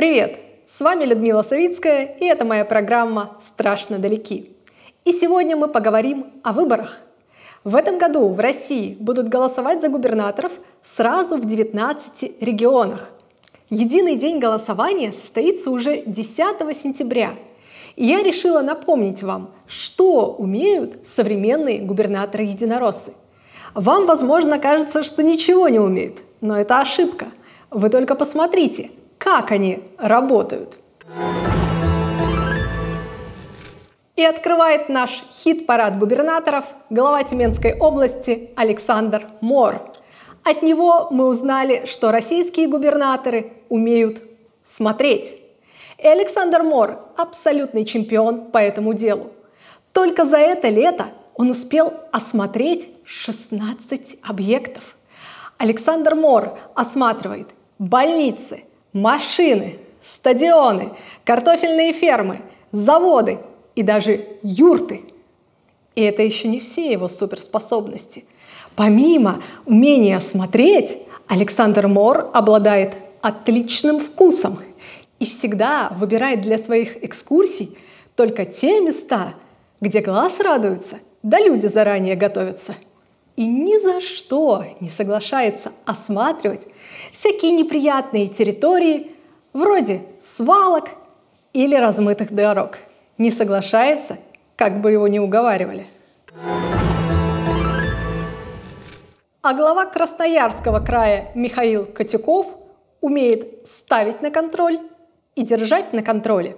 Привет! С вами Людмила Савицкая, и это моя программа «Страшно далеки». И сегодня мы поговорим о выборах. В этом году в России будут голосовать за губернаторов сразу в 19 регионах. Единый день голосования состоится уже 10 сентября. И я решила напомнить вам, что умеют современные губернаторы-единороссы. Вам, возможно, кажется, что ничего не умеют, но это ошибка. Вы только посмотрите, как они работают. И открывает наш хит-парад губернаторов глава Тюменской области Александр Моор. От него мы узнали, что российские губернаторы умеют смотреть. И Александр Моор – абсолютный чемпион по этому делу. Только за это лето он успел осмотреть 16 объектов. Александр Моор осматривает больницы, машины, стадионы, картофельные фермы, заводы и даже юрты. И это еще не все его суперспособности. Помимо умения смотреть, Александр Моор обладает отличным вкусом и всегда выбирает для своих экскурсий только те места, где глаз радуется, да люди заранее готовятся. И ни за что не соглашается осматривать всякие неприятные территории, вроде свалок или размытых дорог. Не соглашается, как бы его ни уговаривали. А глава Красноярского края Михаил Котюков умеет ставить на контроль и держать на контроле.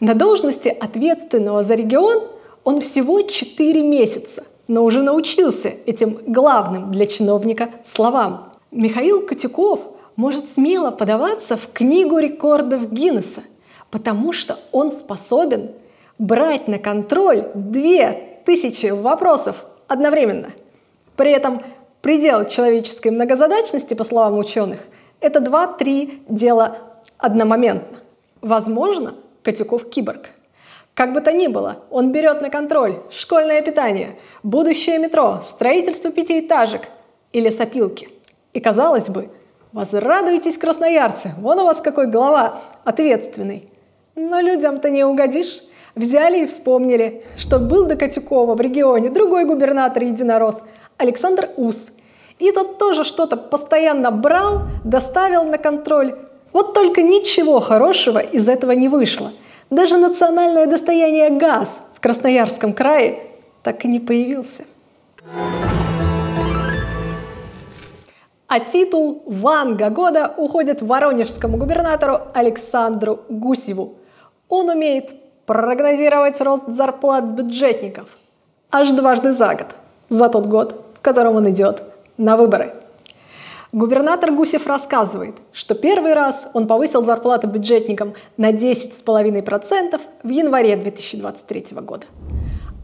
На должности ответственного за регион он всего 4 месяца, но уже научился этим главным для чиновника словам. Михаил Котюков может смело подаваться в Книгу рекордов Гиннесса, потому что он способен брать на контроль 2000 вопросов одновременно. При этом предел человеческой многозадачности, по словам ученых, это 2-3 дела одномоментно. Возможно, Котюков киборг. Как бы то ни было, он берет на контроль школьное питание, будущее метро, строительство пятиэтажек или лесопилки. И казалось бы, возрадуйтесь, красноярцы, вон у вас какой глава ответственный. Но людям-то не угодишь. Взяли и вспомнили, что был до Котюкова в регионе другой губернатор-единорос Александр Ус. И тот тоже что-то постоянно брал, доставил на контроль. Вот только ничего хорошего из этого не вышло. Даже национальное достояние газ в Красноярском крае так и не появился. А титул «Ванга года» уходит воронежскому губернатору Александру Гусеву. Он умеет прогнозировать рост зарплат бюджетников аж дважды за год, за тот год, в котором он идет на выборы. Губернатор Гусев рассказывает, что первый раз он повысил зарплату бюджетникам на 10,5% в январе 2023 года.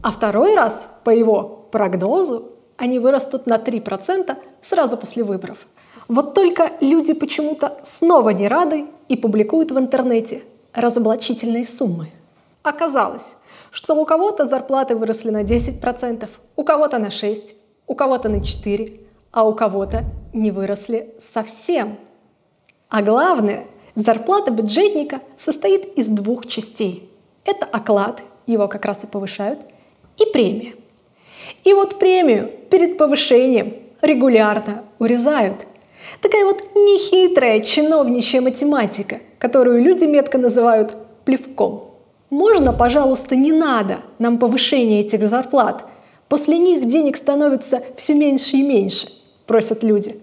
А второй раз, по его прогнозу, они вырастут на 3% сразу после выборов. Вот только люди почему-то снова не рады и публикуют в интернете разоблачительные суммы. Оказалось, что у кого-то зарплаты выросли на 10%, у кого-то на 6%, у кого-то на 4%, а у кого-то не выросли совсем. А главное, зарплата бюджетника состоит из 2 частей. Это оклад, его как раз и повышают, и премия. И вот премию перед повышением регулярно урезают. Такая вот нехитрая чиновничья математика, которую люди метко называют плевком. Можно, пожалуйста, не надо нам повышение этих зарплат? После них денег становится все меньше и меньше, просят люди.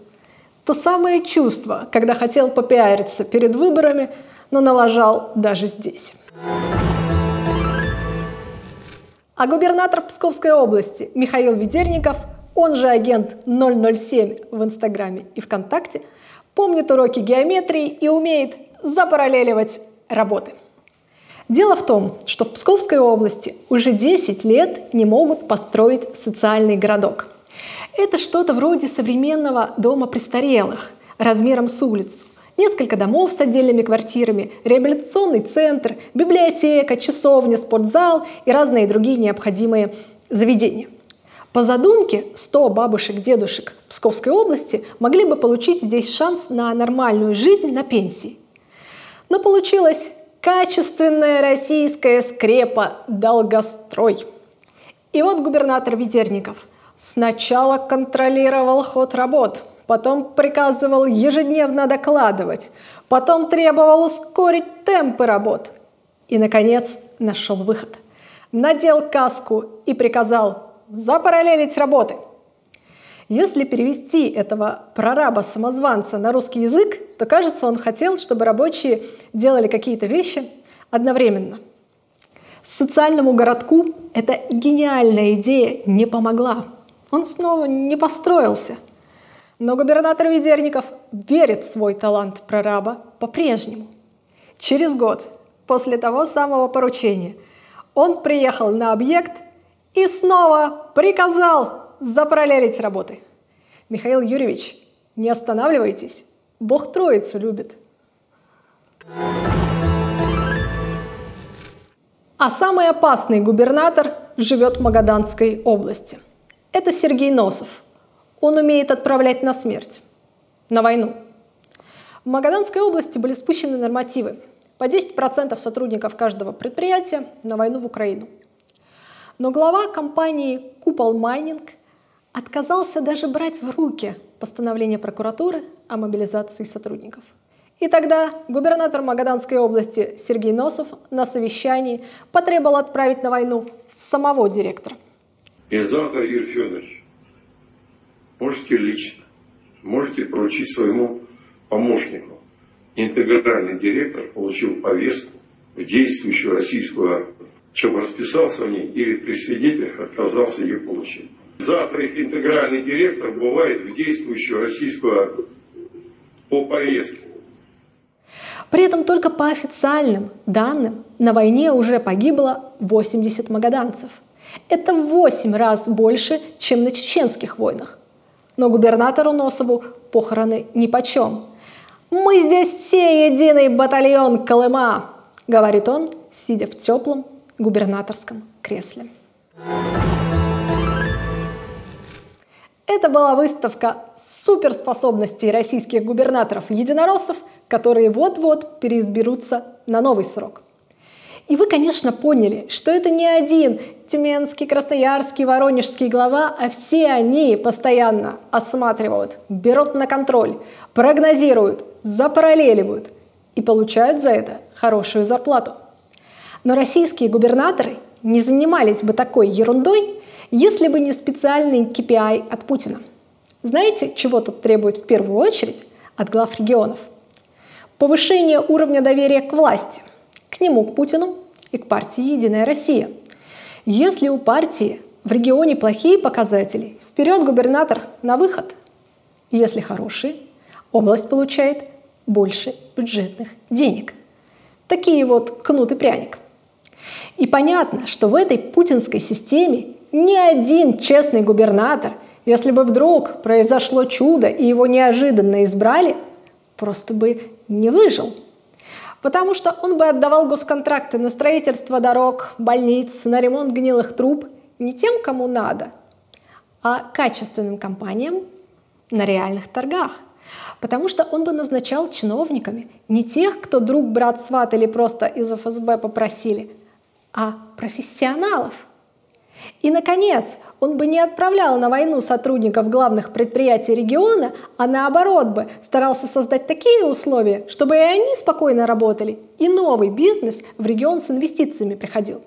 То самое чувство, когда хотел попиариться перед выборами, но налажал даже здесь. А губернатор Псковской области Михаил Ведерников, он же агент 007 в Инстаграме и ВКонтакте, помнит уроки геометрии и умеет запараллеливать работы. Дело в том, что в Псковской области уже 10 лет не могут построить социальный городок. Это что-то вроде современного дома престарелых, размером с улицу. Несколько домов с отдельными квартирами, реабилитационный центр, библиотека, часовня, спортзал и разные другие необходимые заведения. По задумке 100 бабушек-дедушек Псковской области могли бы получить здесь шанс на нормальную жизнь на пенсии. Но получилась качественная российская скрепа «Долгострой». И вот губернатор Ведерников сначала контролировал ход работ, потом приказывал ежедневно докладывать, потом требовал ускорить темпы работ и, наконец, нашел выход. Надел каску и приказал запараллелить работы. Если перевести этого прораба-самозванца на русский язык, то, кажется, он хотел, чтобы рабочие делали какие-то вещи одновременно. Социальному городку эта гениальная идея не помогла. Он снова не построился. Но губернатор Ведерников верит в свой талант прораба по-прежнему. Через год после того самого поручения он приехал на объект и снова приказал запараллелить работы. Михаил Юрьевич, не останавливайтесь, Бог Троицу любит. А самый опасный губернатор живет в Магаданской области. Это Сергей Носов. Он умеет отправлять на смерть, на войну. В Магаданской области были спущены нормативы. По 10% сотрудников каждого предприятия на войну в Украину. Но глава компании «Купол Майнинг» отказался даже брать в руки постановление прокуратуры о мобилизации сотрудников. И тогда губернатор Магаданской области Сергей Носов на совещании потребовал отправить на войну самого директора. И завтра, Юрий Федорович, можете лично, можете поручить своему помощнику. Интегральный директор получил повестку в действующую российскую армию, чтобы расписался в ней или при свидетелях отказался ее получить. Завтра их интегральный директор бывает в действующую российскую армию по повестке. При этом только по официальным данным на войне уже погибло 80 магаданцев. Это в 8 раз больше, чем на чеченских войнах. Но губернатору Носову похороны нипочем. «Мы здесь все единый батальон Колыма», — говорит он, сидя в теплом губернаторском кресле. Это была выставка суперспособностей российских губернаторов-единороссов, которые вот-вот переизберутся на новый срок. И вы, конечно, поняли, что это не один тюменский, красноярский, воронежский глава, а все они постоянно осматривают, берут на контроль, прогнозируют, запараллеливают и получают за это хорошую зарплату. Но российские губернаторы не занимались бы такой ерундой, если бы не специальный KPI от Путина. Знаете, чего тут требует в первую очередь от глав регионов? Повышение уровня доверия к власти, к нему, к Путину и к партии «Единая Россия». Если у партии в регионе плохие показатели, вперед губернатор на выход. Если хорошие, область получает больше бюджетных денег. Такие вот кнут и пряник. И понятно, что в этой путинской системе ни один честный губернатор, если бы вдруг произошло чудо и его неожиданно избрали, просто бы не выжил. Потому что он бы отдавал госконтракты на строительство дорог, больниц, на ремонт гнилых труб не тем, кому надо, а качественным компаниям на реальных торгах. Потому что он бы назначал чиновниками не тех, кто друг, брат, сват или просто из ФСБ попросили, а профессионалов. И, наконец, он бы не отправлял на войну сотрудников главных предприятий региона, а наоборот бы старался создать такие условия, чтобы и они спокойно работали, и новый бизнес в регион с инвестициями приходил.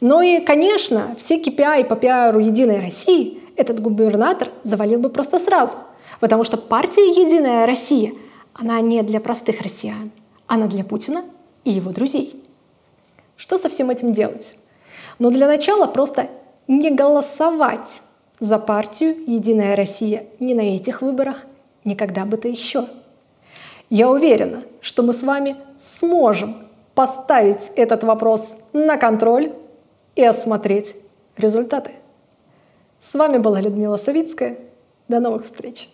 Ну и, конечно, все KPI по пиару «Единой России» этот губернатор завалил бы просто сразу. Потому что партия «Единая Россия», она не для простых россиян, она для Путина и его друзей. Что со всем этим делать? Но для начала просто не голосовать за партию «Единая Россия» ни на этих выборах, ни когда бы то еще. Я уверена, что мы с вами сможем поставить этот вопрос на контроль и осмотреть результаты. С вами была Людмила Савицкая. До новых встреч!